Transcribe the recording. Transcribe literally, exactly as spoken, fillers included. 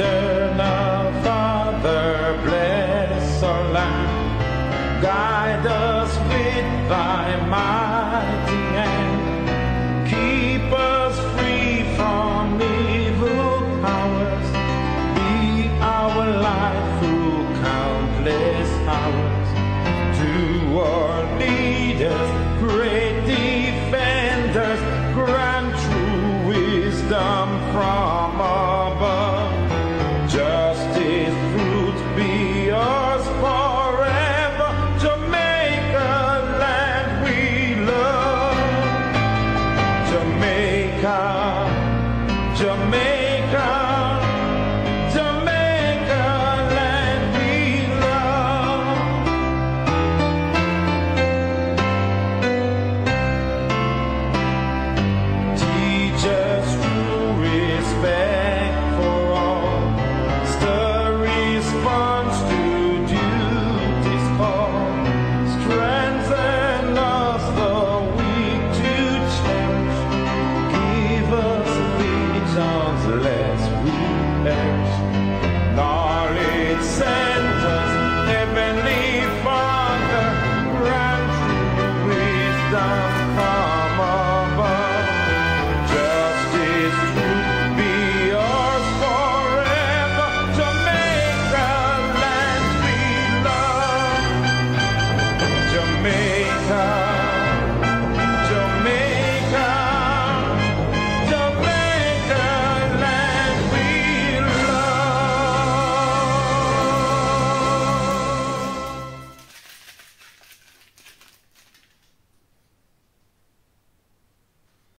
Eternal Father, bless our land, guide us with thy mighty hand, keep us free from evil powers, be our light through countless hours. To our leaders, great defenders, grant true wisdom from above. Jamaica, Jamaica, land we love. Teach us true respect for all, stir response to duty's call, strengthen us the weak to change, give us less we have.